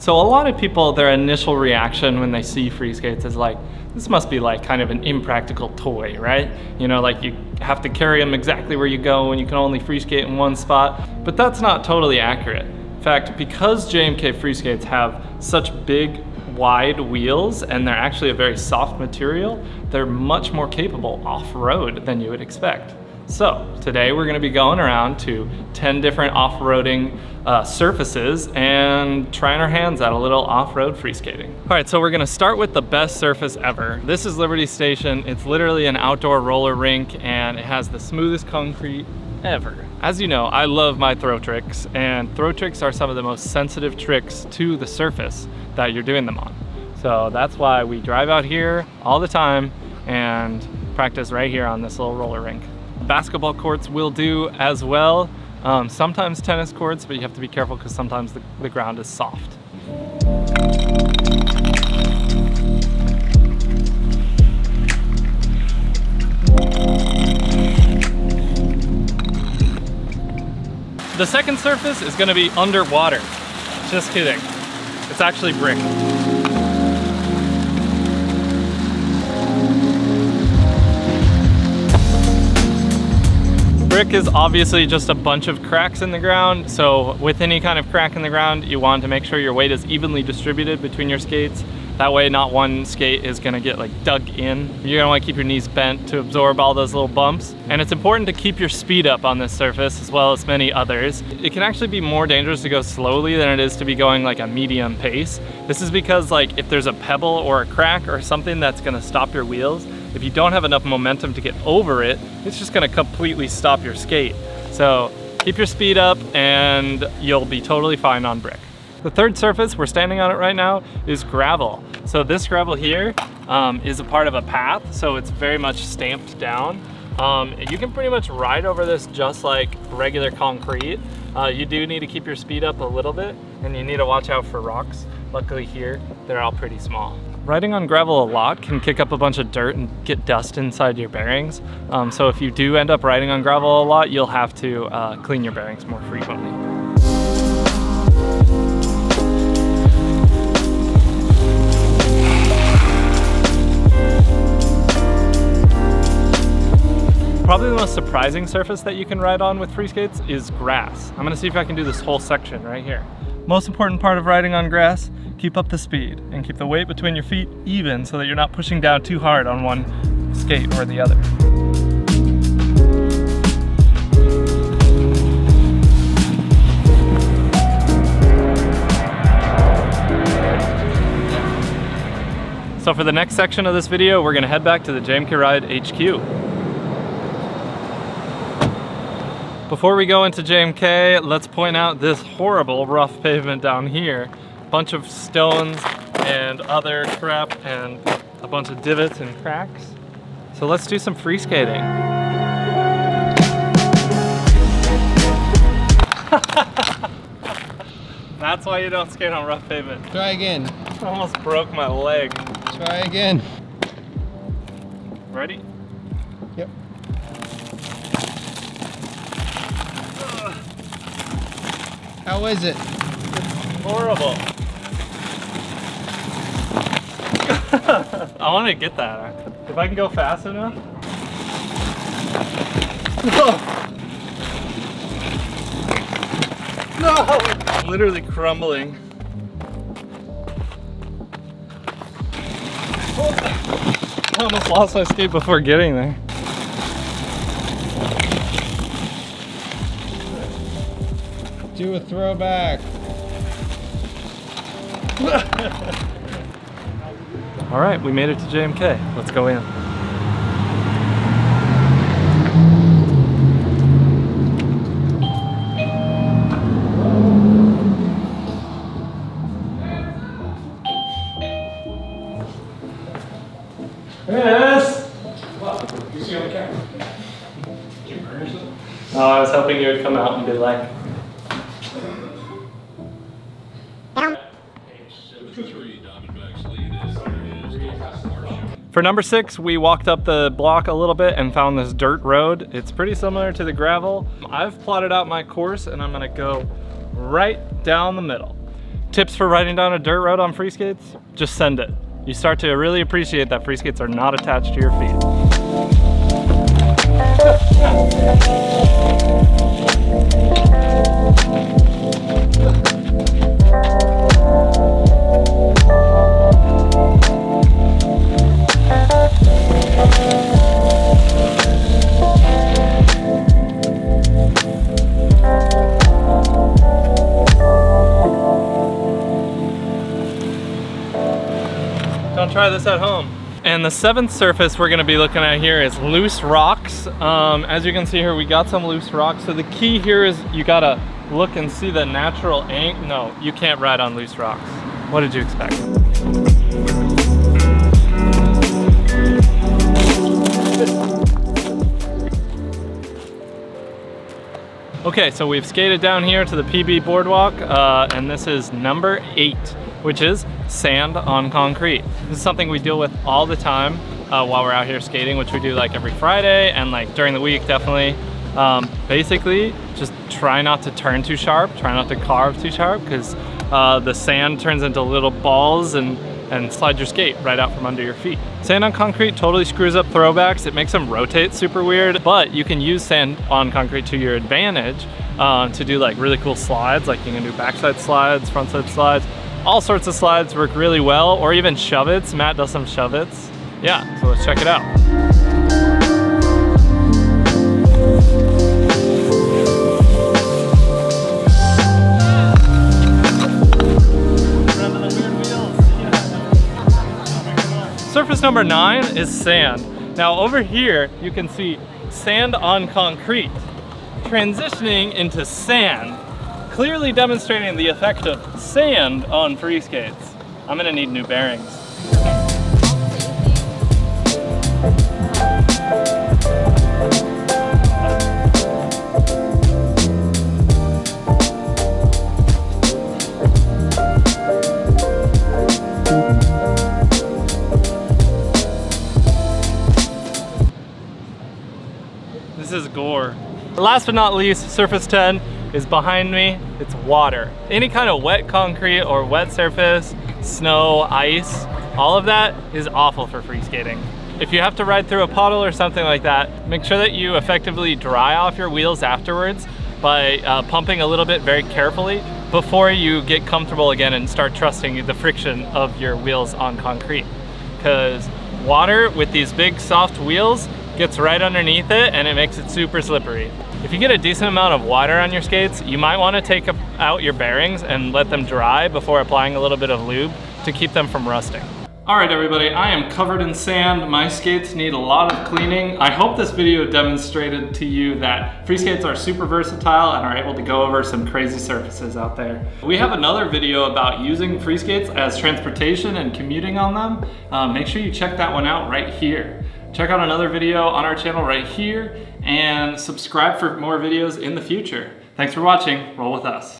So a lot of people, their initial reaction when they see Freeskates is like, this must be like kind of an impractical toy, right? You know, like you have to carry them exactly where you go and you can only freeskate in one spot. But that's not totally accurate. In fact, because JMK Freeskates have such big, wide wheels and they're actually a very soft material, they're much more capable off-road than you would expect. So today we're gonna be going around to 10 different off-roading surfaces and trying our hands at a little off-road free skating. All right, so we're gonna start with the best surface ever. This is Liberty Station. It's literally an outdoor roller rink and it has the smoothest concrete ever. As you know, I love my throw tricks, and throw tricks are some of the most sensitive tricks to the surface that you're doing them on. So that's why we drive out here all the time and practice right here on this little roller rink. Basketball courts will do as well, sometimes tennis courts, but you have to be careful because sometimes the ground is soft. The second surface is going to be underwater. Just kidding. It's actually brick. Brick is obviously just a bunch of cracks in the ground, so with any kind of crack in the ground, you want to make sure your weight is evenly distributed between your skates. That way not one skate is gonna get like dug in. You're gonna wanna keep your knees bent to absorb all those little bumps. And it's important to keep your speed up on this surface as well as many others. It can actually be more dangerous to go slowly than it is to be going like a medium pace. This is because like if there's a pebble or a crack or something that's gonna stop your wheels, if you don't have enough momentum to get over it, it's just gonna completely stop your skate. So keep your speed up and you'll be totally fine on brick. The third surface, we're standing on it right now, is gravel. So this gravel here is a part of a path, so it's very much stamped down. You can pretty much ride over this just like regular concrete. You do need to keep your speed up a little bit and you need to watch out for rocks. Luckily here, they're all pretty small. Riding on gravel a lot can kick up a bunch of dirt and get dust inside your bearings. So if you do end up riding on gravel a lot, you'll have to clean your bearings more frequently. Probably the most surprising surface that you can ride on with Freeskates is grass. I'm gonna see if I can do this whole section right here. Most important part of riding on grass, keep up the speed and keep the weight between your feet even so that you're not pushing down too hard on one skate or the other. So for the next section of this video, we're gonna head back to the JMK Ride HQ. Before we go into JMK, let's point out this horrible rough pavement down here. Bunch of stones and other crap and a bunch of divots and cracks. So let's do some free skating. That's why you don't skate on rough pavement. Try again. I almost broke my leg. Try again. Ready? Yep. How is it? It's horrible. I want to get that. If I can go fast enough. No! No! Literally crumbling. I almost lost my skate before getting there. Do a throwback. All right, we made it to JMK. Let's go in. Yes. What? You see on the camera? Did you burn yourself? No, I was hoping you would come out and be like. For number 6, we walked up the block a little bit and found this dirt road. It's pretty similar to the gravel. I've plotted out my course and I'm gonna go right down the middle. Tips for riding down a dirt road on Freeskates? Just send it. You start to really appreciate that Freeskates are not attached to your feet. Don't try this at home. And the seventh surface we're gonna be looking at here is loose rocks. As you can see here, we got some loose rocks. So the key here is you gotta look and see the natural angle. No, you can't ride on loose rocks. What did you expect? Okay, so we've skated down here to the PB boardwalk, and this is number 8, which is sand on concrete. This is something we deal with all the time while we're out here skating, which we do like every Friday and like during the week, definitely. Basically, just try not to turn too sharp, try not to carve too sharp, because the sand turns into little balls and slide your skate right out from under your feet. Sand on concrete totally screws up throwbacks. It makes them rotate super weird, but you can use sand on concrete to your advantage to do like really cool slides. Like you can do backside slides, frontside slides, all sorts of slides work really well, or even shove-its. Matt does some shove-its. Yeah, so let's check it out. Surface number 9 is sand. Now over here, you can see sand on concrete, transitioning into sand, clearly demonstrating the effect of sand on Freeskates. I'm gonna need new bearings. This is gore. Last but not least, surface 10 is behind me. It's water. Any kind of wet concrete or wet surface, snow, ice, all of that is awful for free skating. If you have to ride through a puddle or something like that, make sure that you effectively dry off your wheels afterwards by pumping a little bit very carefully before you get comfortable again and start trusting the friction of your wheels on concrete. Because water with these big soft wheels gets right underneath it and it makes it super slippery. If you get a decent amount of water on your skates, you might want to take out your bearings and let them dry before applying a little bit of lube to keep them from rusting. All right, everybody, I am covered in sand. My skates need a lot of cleaning. I hope this video demonstrated to you that Freeskates are super versatile and are able to go over some crazy surfaces out there. We have another video about using Freeskates as transportation and commuting on them. Make sure you check that one out right here. Check out another video on our channel right here and subscribe for more videos in the future. Thanks for watching. Roll with us.